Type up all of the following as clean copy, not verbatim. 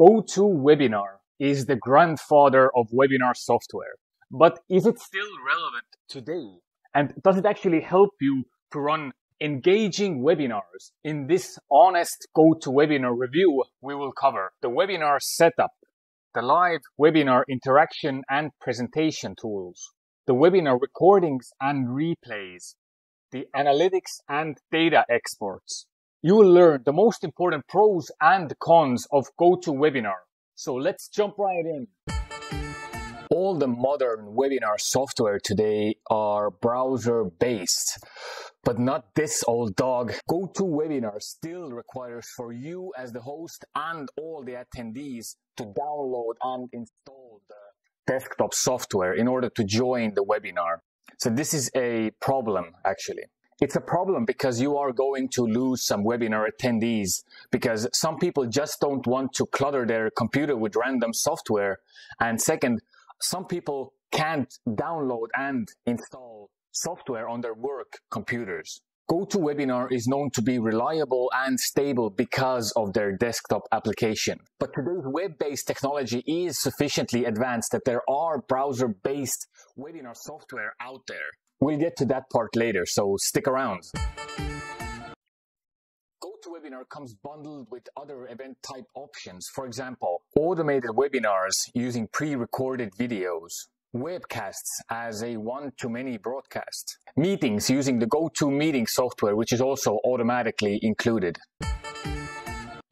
GoToWebinar is the grandfather of webinar software, but is it still relevant today? And does it actually help you to run engaging webinars? In this honest GoToWebinar review, we will cover the webinar setup, the live webinar interaction and presentation tools, the webinar recordings and replays, the analytics and data exports. You will learn the most important pros and cons of GoToWebinar. So let's jump right in. All the modern webinar software today are browser-based, but not this old dog. GoToWebinar still requires for you as the host and all the attendees to download and install the desktop software in order to join the webinar. So this is a problem, actually. It's a problem because you are going to lose some webinar attendees because some people just don't want to clutter their computer with random software. And second, some people can't download and install software on their work computers. GoToWebinar is known to be reliable and stable because of their desktop application. But today's web-based technology is sufficiently advanced that there are browser-based webinar software out there. We'll get to that part later, so stick around. GoToWebinar comes bundled with other event type options. For example, automated webinars using pre-recorded videos, webcasts as a one-to-many broadcast, meetings using the GoToMeeting software, which is also automatically included.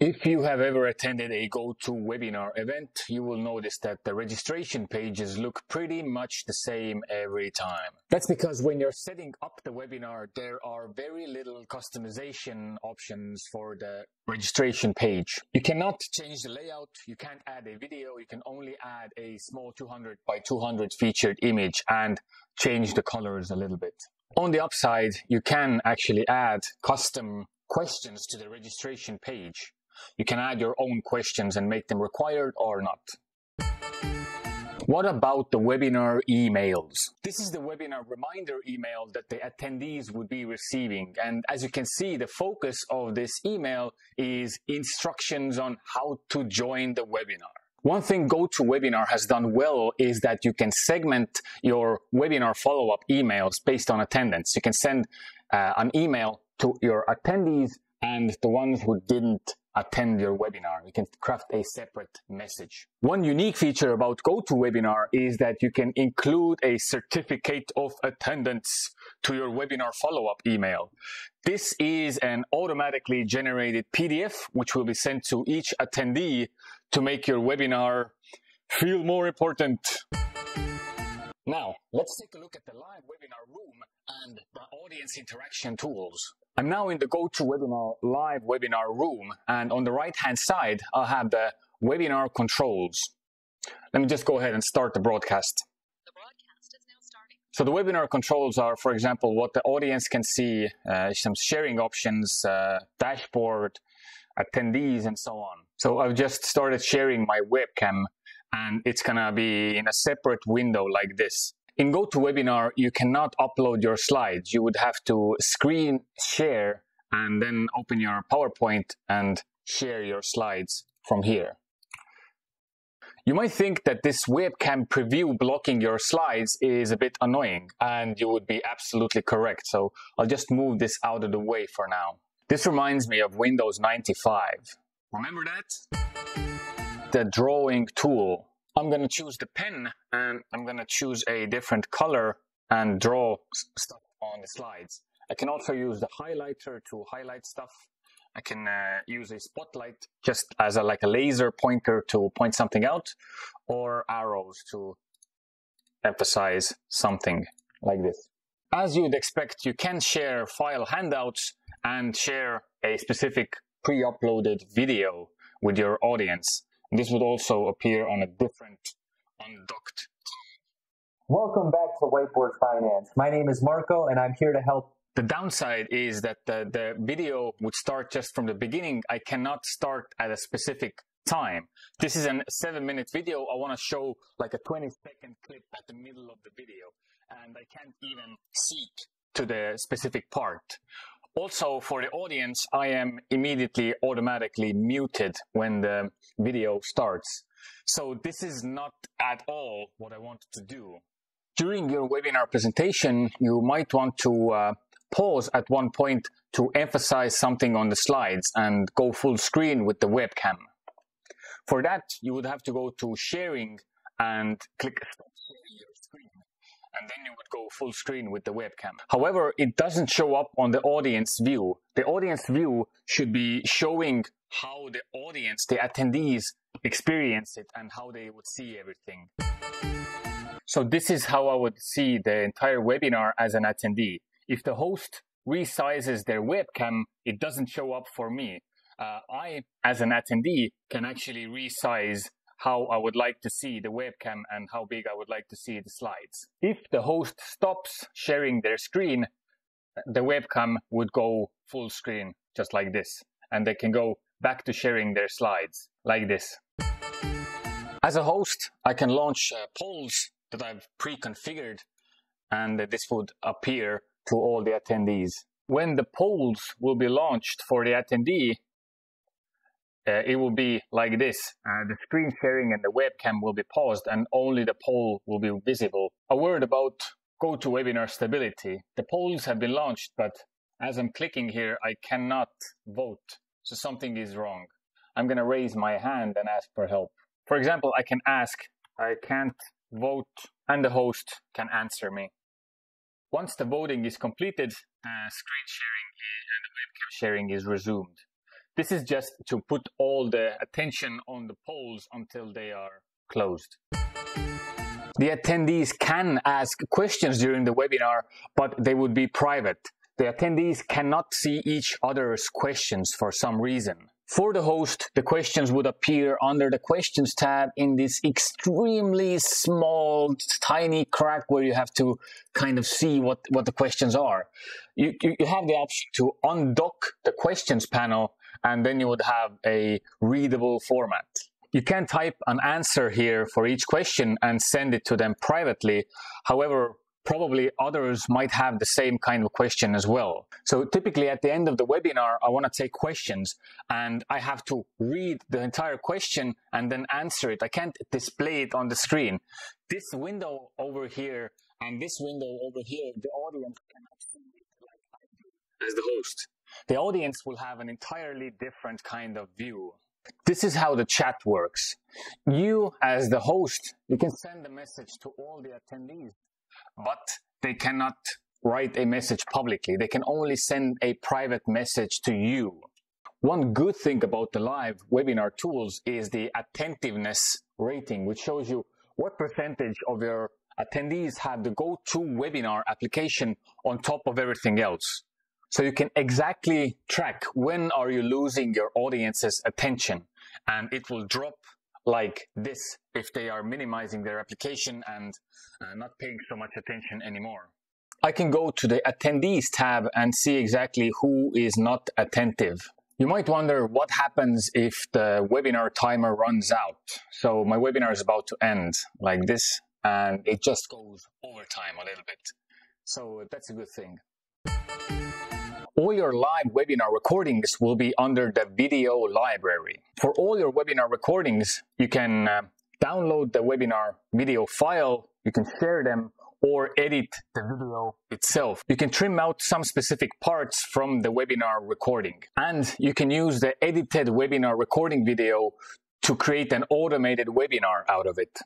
If you have ever attended a GoToWebinar event, you will notice that the registration pages look pretty much the same every time. That's because when you're setting up the webinar, there are very little customization options for the registration page. You cannot change the layout, you can't add a video, you can only add a small 200 by 200 featured image and change the colors a little bit. On the upside, you can actually add custom questions to the registration page. You can add your own questions and make them required or not. What about the webinar emails? This is the webinar reminder email that the attendees would be receiving. And as you can see, the focus of this email is instructions on how to join the webinar. One thing GoToWebinar has done well is that you can segment your webinar follow-up emails based on attendance. You can send an email to your attendees and the ones who didn't attend your webinar. You can craft a separate message. One unique feature about GoToWebinar is that you can include a certificate of attendance to your webinar follow-up email. This is an automatically generated PDF which will be sent to each attendee to make your webinar feel more important. Now, let's take a look at the live webinar room and the audience interaction tools. I'm now in the GoToWebinar live webinar room, and on the right-hand side, I'll have the webinar controls. Let me just go ahead and start the broadcast. The broadcast is now starting. So the webinar controls are, for example, what the audience can see, some sharing options, dashboard, attendees, and so on. So I've just started sharing my webcam, and it's gonna be in a separate window like this. In GoToWebinar, you cannot upload your slides. You would have to screen share and then open your PowerPoint and share your slides from here. You might think that this webcam preview blocking your slides is a bit annoying, and you would be absolutely correct. So I'll just move this out of the way for now. This reminds me of Windows 95. Remember that? The drawing tool. I'm going to choose the pen and I'm going to choose a different color and draw stuff on the slides. I can also use the highlighter to highlight stuff. I can use a spotlight just as like a laser pointer to point something out, or arrows to emphasize something like this. As you'd expect, you can share file handouts and share a specific pre-uploaded video with your audience. This would also appear on a different undocked. Welcome back to Whiteboard Finance. My name is Marco, and I'm here to help. The downside is that the video would start just from the beginning. I cannot start at a specific time. This is a 7-minute video. I want to show like a 20-second clip at the middle of the video, and I can't even seek to the specific part. Also, for the audience, I am immediately automatically muted when the video starts. So this is not at all what I wanted to do. During your webinar presentation, you might want to pause at one point to emphasize something on the slides and go full screen with the webcam. For that, you would have to go to sharing and click stop sharing your screen, and then you would go full screen with the webcam. However, it doesn't show up on the audience view. The audience view should be showing how the audience, the attendees, experience it and how they would see everything. So this is how I would see the entire webinar as an attendee. If the host resizes their webcam, it doesn't show up for me. I, as an attendee, can actually resize how I would like to see the webcam and how big I would like to see the slides. If the host stops sharing their screen, the webcam would go full screen, just like this. And they can go back to sharing their slides, like this. As a host, I can launch polls that I've pre-configured, and this would appear to all the attendees. When the polls will be launched for the attendee, it will be like this. The screen sharing and the webcam will be paused and only the poll will be visible. A word about GoToWebinar stability. The polls have been launched, but as I'm clicking here, I cannot vote. So something is wrong. I'm going to raise my hand and ask for help. For example, I can ask, I can't vote, and the host can answer me. Once the voting is completed, the screen sharing and the webcam sharing is resumed. This is just to put all the attention on the polls until they are closed. The attendees can ask questions during the webinar, but they would be private. The attendees cannot see each other's questions for some reason. For the host, the questions would appear under the questions tab in this extremely small, tiny crack where you have to kind of see what the questions are. You have the option to undock the questions panel, and then you would have a readable format. You can type an answer here for each question and send it to them privately. However, probably others might have the same kind of question as well. So typically at the end of the webinar, I want to take questions and I have to read the entire question and then answer it. I can't display it on the screen. This window over here and this window over here, the audience cannot see it like I do as the host. The audience will have an entirely different kind of view. This is how the chat works. You, as the host, you can send a message to all the attendees, but they cannot write a message publicly. They can only send a private message to you. One good thing about the live webinar tools is the attentiveness rating, which shows you what percentage of your attendees have the GoToWebinar application on top of everything else. So you can exactly track when are you losing your audience's attention, and it will drop like this if they are minimizing their application and not paying so much attention anymore. I can go to the attendees tab and see exactly who is not attentive. You might wonder what happens if the webinar timer runs out. So my webinar is about to end like this, and it just goes over time a little bit. So that's a good thing. All your live webinar recordings will be under the video library. For all your webinar recordings, you can download the webinar video file, you can share them, or edit the video itself. You can trim out some specific parts from the webinar recording, and you can use the edited webinar recording video to create an automated webinar out of it.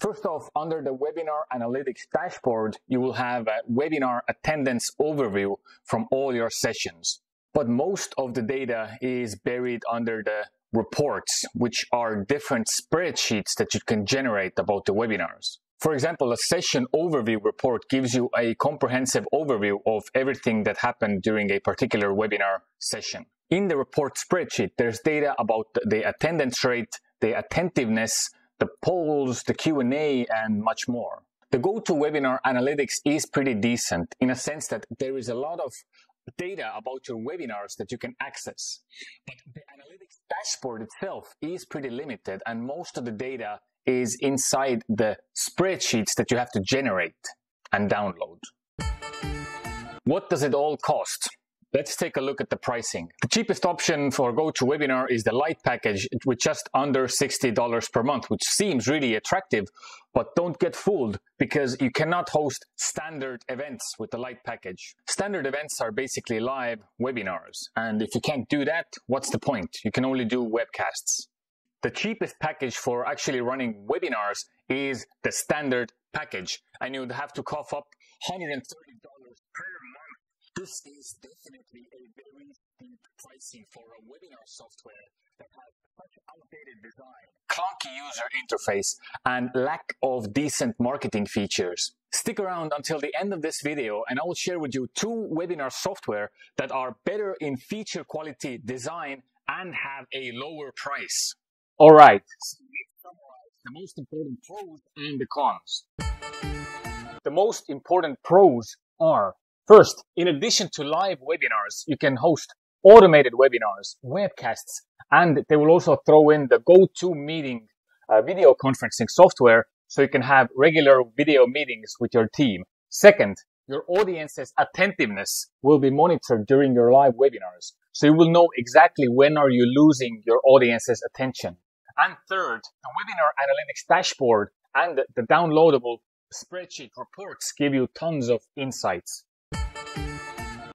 First off, under the Webinar Analytics dashboard, you will have a webinar attendance overview from all your sessions. But most of the data is buried under the reports, which are different spreadsheets that you can generate about the webinars. For example, a session overview report gives you a comprehensive overview of everything that happened during a particular webinar session. In the report spreadsheet, there's data about the attendance rate, the attentiveness, the polls, the Q&A, and much more. The GoToWebinar analytics is pretty decent in a sense that there is a lot of data about your webinars that you can access. But the analytics dashboard itself is pretty limited, and most of the data is inside the spreadsheets that you have to generate and download. What does it all cost? Let's take a look at the pricing. The cheapest option for GoToWebinar is the Lite package with just under $60 per month, which seems really attractive, but don't get fooled because you cannot host standard events with the Lite package. Standard events are basically live webinars, and if you can't do that, what's the point? You can only do webcasts. The cheapest package for actually running webinars is the standard package, and you'd have to cough up $130 per month. This is definitely a very steep pricing for a webinar software that has such outdated design, clunky user interface, and lack of decent marketing features. Stick around until the end of this video and I will share with you two webinar software that are better in feature quality, design, and have a lower price. All right, so let's summarize the most important pros and the cons. The most important pros are: first, in addition to live webinars, you can host automated webinars, webcasts, and they will also throw in the GoToMeeting video conferencing software, so you can have regular video meetings with your team. Second, your audience's attentiveness will be monitored during your live webinars, so you will know exactly when are you losing your audience's attention. And third, the webinar analytics dashboard and the downloadable spreadsheet reports give you tons of insights.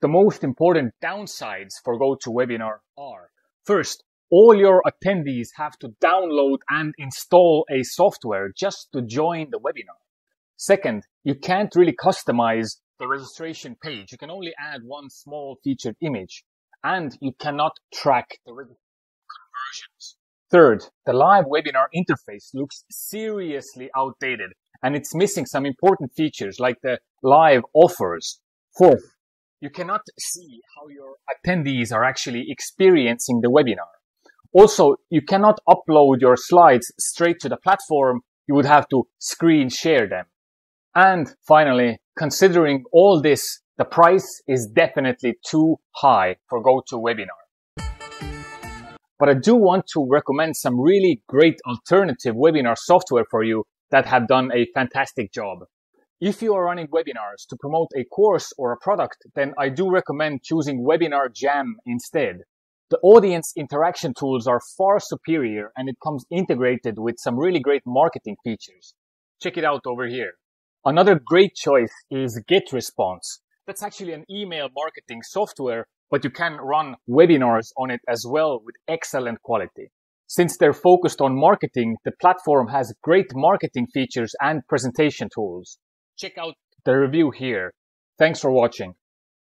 The most important downsides for GoToWebinar are: first, all your attendees have to download and install a software just to join the webinar. Second, you can't really customize the registration page. You can only add one small featured image, and you cannot track the conversions. Third, the live webinar interface looks seriously outdated, and it's missing some important features like the live offers. Fourth, you cannot see how your attendees are actually experiencing the webinar. Also, you cannot upload your slides straight to the platform. You would have to screen share them. And finally, considering all this, the price is definitely too high for GoToWebinar. But I do want to recommend some really great alternative webinar software for you that have done a fantastic job. If you are running webinars to promote a course or a product, then I do recommend choosing WebinarJam instead. The audience interaction tools are far superior and it comes integrated with some really great marketing features. Check it out over here. Another great choice is GetResponse. That's actually an email marketing software, but you can run webinars on it as well with excellent quality. Since they're focused on marketing, the platform has great marketing features and presentation tools. Check out the review here. Thanks for watching.